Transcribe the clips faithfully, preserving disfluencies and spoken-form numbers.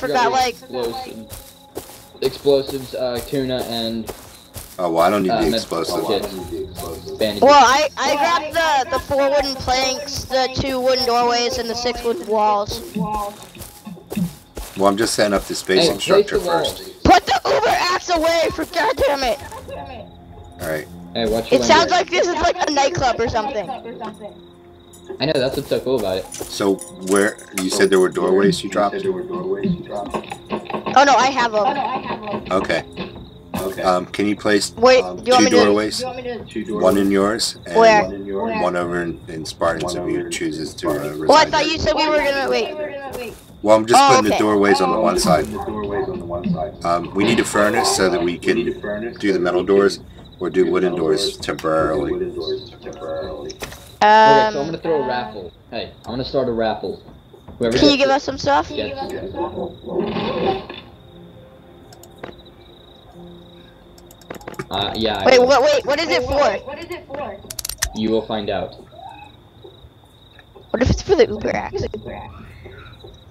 Forgot like explosives. Explosives, uh, tuna, and. Oh, well, I don't need uh, the explosives. Well, I I grabbed the the four wooden planks, the two wooden doorways, and the six wooden walls. Well, I'm just setting up the spacing hey, structure first. Put the Uber axe away, for goddamn it! All right. Hey, watch your it language. Sounds like this is like a nightclub or something. I know, that's what's so cool about it. So, where you said there were doorways you dropped? There were doorways you dropped. Oh no, I have them. Oh, no, I have them. Okay. Okay. Um, can you place Wait, um, you two, doorways, to, you two doorways? One in yours, and Where? one, in your, Where? one over in, in Spartans if you chooses to uh, reside. Well, I thought you said we were gonna wait. Well, I'm just oh, putting okay. the doorways on the one side. Um, we need a furnace so that we can do the metal doors or do wooden doors temporarily. Um, okay, so I'm gonna throw a raffle. Hey, I'm gonna start a raffle. Whoever can you give it, us some stuff? Yes. Uh, yeah. Wait, what? Wait, what is it for? What is it for? You will find out. What if it's for the Uber axe?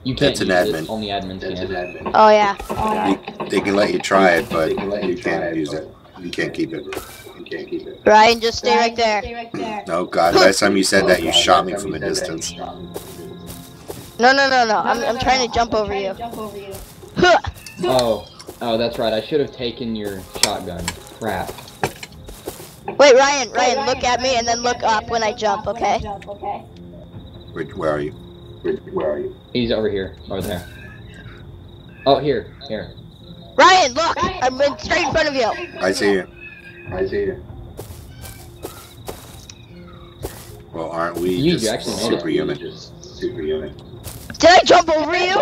You can't. That's an admin. It. Only admins That's can. An admin. Oh yeah. Oh. You, they can let you try it, but you can't use it. You can't keep it. You can't keep it. Ryan, just stay right there. Oh God! Last time you said that, you shot me from a distance. No, no, no, no! I'm I'm trying to jump over you. Oh. Oh, that's right. I should have taken your shotgun. Crap. Wait, Ryan, Ryan, look at me and then look up when I jump, okay? Wait, where are you? Where are you? He's over here. Over there. Oh, here. Here. Ryan, look! I'm in straight in front of you! I see you. I see you. Well, aren't we just superhuman? Superhuman. Did I jump over you?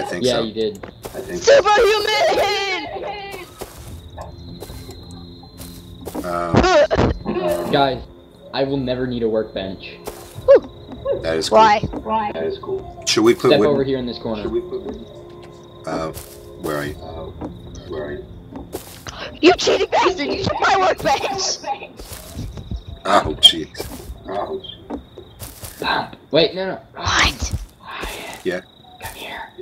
I think so. Yeah, you did. I think Superhuman! Um, Guys, I will never need a workbench. That is cool. Why? Why? That is cool. Should we put Step wooden... over here in this corner. Should we put wooden... Uh, where are you? Uh, where are you? You cheating bastard! You took my workbench! Oh, jeez. Oh. Wait, no, no. What? Yeah.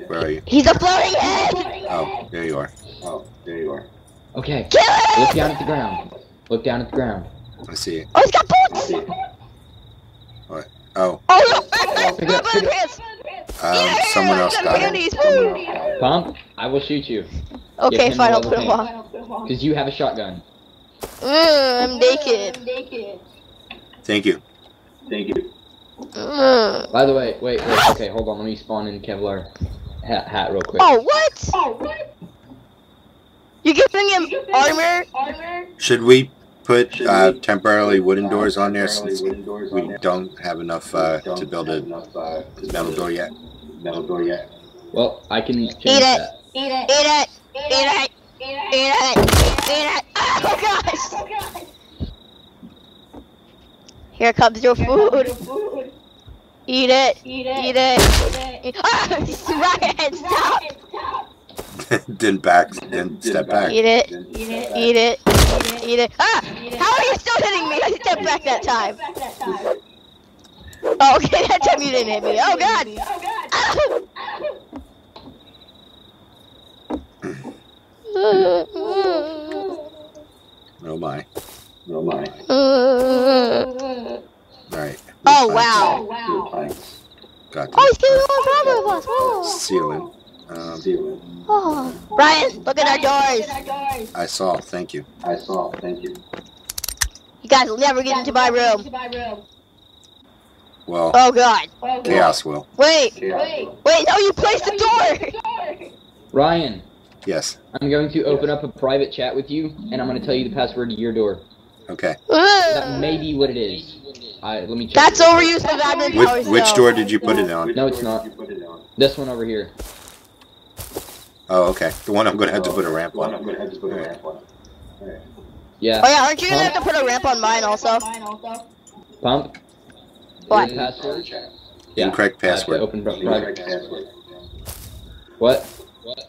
Where are you? He's a floating head! Oh, there you are. Oh, there you are. Okay. Kill him! Look down at the ground. Look down at the ground. I see it. Oh, he's got boots! What? Oh. Oh, no! Pick it up, pick it up. Um, someone else got it. Pump, I will shoot you. Okay, fine, I'll put him on. Because you have a shotgun. Mmm, I'm naked. I'm naked. Thank you. Thank you. Mm. By the way, wait, wait, okay, hold on, let me spawn in Kevlar hat, hat real quick. Oh, what? Oh, what? You're giving him armor? armor? Should we put Should uh, we temporarily wooden doors on there since we there. don't have enough uh, don't to build a enough, uh, metal door yet? Metal door yet? Well, I can change Eat it. that. Eat it! Eat it! Eat it! Eat it! Eat it! Eat it! Oh, gosh! Oh, gosh! Here comes your food. Your food. Eat it. Eat it. Eat it. Eat it. Ah! Ryan, stop! Didn't back. Didn't step back. Eat it. Eat it. Eat it. Eat it. Ah! How are you still hitting me? I stepped back that time. Oh, okay. That time you didn't hit me. Oh God. Oh my. Oh my. Uh, Alright. Oh wow. wow. Got oh, he's getting all around us. Oh. Ceiling. Um, Ceiling. Oh. Brian, look at our doors. I saw. Thank you. I saw. Thank you. You guys will never get into my room. Well. Oh god. Chaos will. Wait. Chaos. Wait. Wait, no, you placed no, the door. Ryan. Yes. I'm going to open yes. up a private chat with you, and I'm going to tell you the password to your door. Okay. That may be what it is. Alright, let me check. That's overuse of admin powers. Which, which door did you put it on? No, it's not. This one over here. Oh, okay. The one I'm gonna have to put a ramp on. I'm gonna have to put a ramp on. Yeah. Oh yeah, aren't you gonna have to put a ramp on mine also? Pump. What? Password? Yeah. Incorrect password. Open private password. What? What?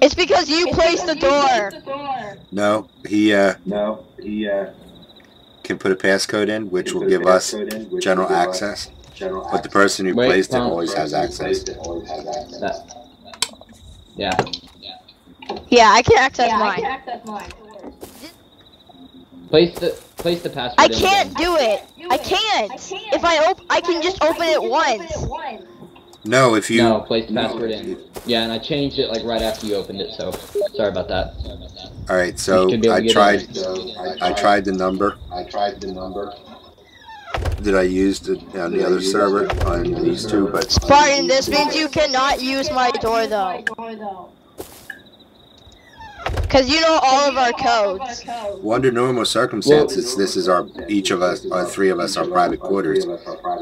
It's because you it's placed because the, door. the door. No, he uh no, he uh can put a passcode in which will give us in, general access. general access. But the person who Wait, placed no, it always has access. Always has access. That. Yeah. Yeah, I can access yeah, mine. I can access mine. Place the place the password. I can't do it. I can't. If I open, I can just open it once. No, if you no place the password in. Yeah, and I changed it like right after you opened it. So sorry about that. All right, so I tried. I tried the number. I tried the number. That I used it on the other server on these two, but Spartan, this means you cannot use my door though. Cause you know all of our codes. Well, under normal circumstances, this is our each of us, our three of us, our private quarters.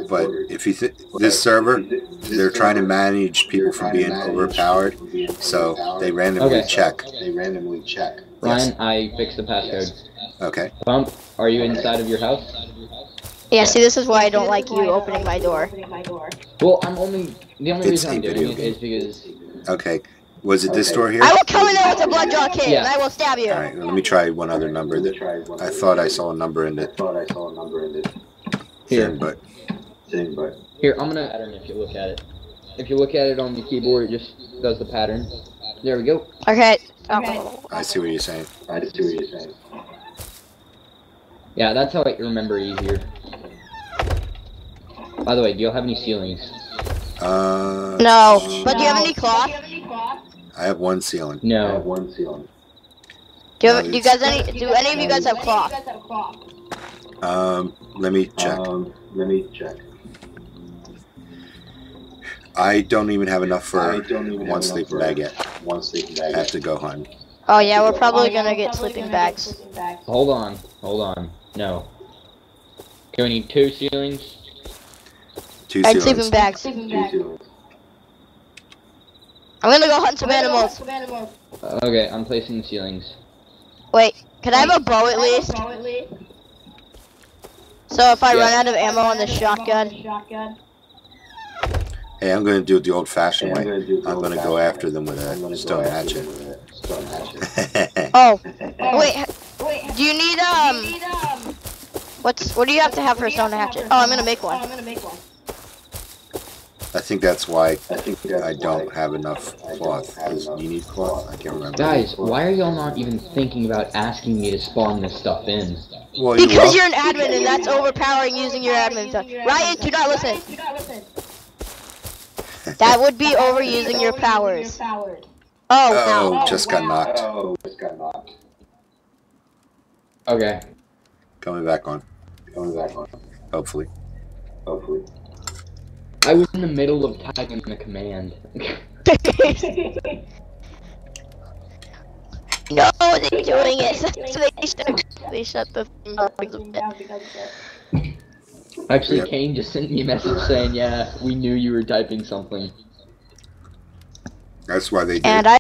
But if you th this server, they're trying to manage people from being overpowered, so they randomly okay. check. They randomly check. Ryan, yes. I fixed the passcode. Okay. Bump, are you inside of your house? Yeah. See, this is why I don't like you opening my door. Well, I'm only the only it's reason I'm doing it is because. Okay. Was it this door here? I will come in there with a blood draw kit, yeah. and I will stab you. All right, let me try one other number. That I thought I saw a number in it. I thought I saw a number in it. Here, but here I'm gonna pattern. If you look at it, if you look at it on the keyboard, it just does the pattern. There we go. Okay. Oh. I see what you're saying. I see what you're saying. Yeah, that's how I remember easier. By the way, do y'all have any ceilings? Uh. No. no. But do you have any cloth? I have one ceiling. No. I have one ceiling. Do you, have, do you guys any? Do any of you guys have cloth? Um, let me check. Um, let me check. I don't even have enough for one sleeping bag yet. One sleeping bag. I have to go home. Oh yeah, we're probably gonna get sleeping bags. Hold on, hold on. No. Do we need two ceilings? Two ceilings. Sleeping bags. Two ceilings. I'm gonna go hunt some animals. Okay, I'm placing the ceilings. Wait, can I have a bow at least? So if I yeah. run out of ammo on the shotgun. Hey, I'm gonna do it the old-fashioned hey, way. I'm gonna, I'm gonna go after them with a stone hatchet. Oh, wait. Do you need um? What's what do you have to have for a stone hatchet? Oh, I'm gonna make one. I think that's why I, think that's I don't why have enough cloth. Have enough you need cloth? I can't remember. Guys, why are y'all not even thinking about asking me to spawn this stuff in? Well, because you well, you're an admin and that's overpowering using your admin stuff. Ryan, do not listen. That would be overusing your powers. Oh, oh, just got knocked. Oh, just got knocked. Okay. Coming back on. Coming back on. Hopefully. Hopefully. I was in the middle of typing the command. No, they're doing it. So they, shut, they shut the thing. Actually, yep. Kane just sent me a message saying, "Yeah, we knew you were typing something." That's why they did. And I.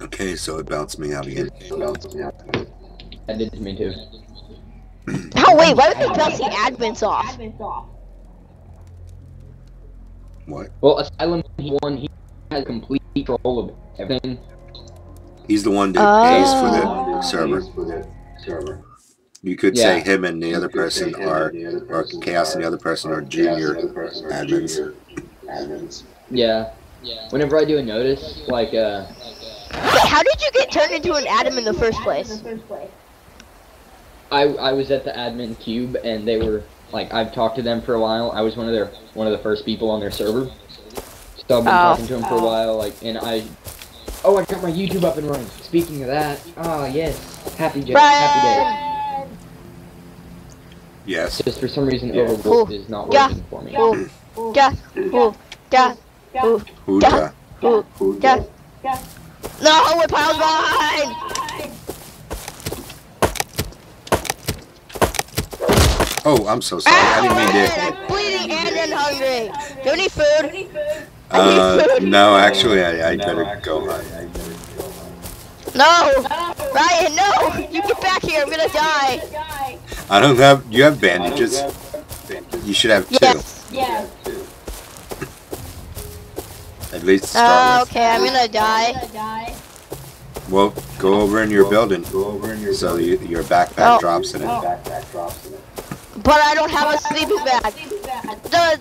Okay, so it bounced me out again. It bounced me out. I did to me too. Oh wait, why would they bounce the admins off? What? Well, Asylum one, he has complete control of everything. He's the one that oh. pays for the server. For the server. You could yeah. say him and the other person are, or Chaos and the other person are junior admins. admins. Yeah. Whenever I do a notice, like uh. Wait, how did you get turned into an admin in the first place? I, I was at the admin cube and they were like I've talked to them for a while. I was one of their one of the first people on their server. So I've been oh. talking to them for a while, like and I Oh I got my YouTube up and running. Speaking of that, ah oh, yes. Happy day. Happy day. Yes. Just for some reason yeah. Overworked is not working for me. No, we're piles behind! Oh, I'm so sorry. Ow, I didn't mean to. I'm bleeding and I'm hungry. Do you need food? Uh, I need food. No, actually, I, I no, better actually, go. I, I better go. No, no, Ryan, no! You get back here. I'm gonna die. I don't have. You have bandages. You should have two. Yes. Yeah. At least. Oh, uh, okay. I'm gonna die. Well, go over in your well, building. Go over in your so you, your backpack oh. drops in it. Oh. Backpack drops in it. But I don't have a sleeping bag.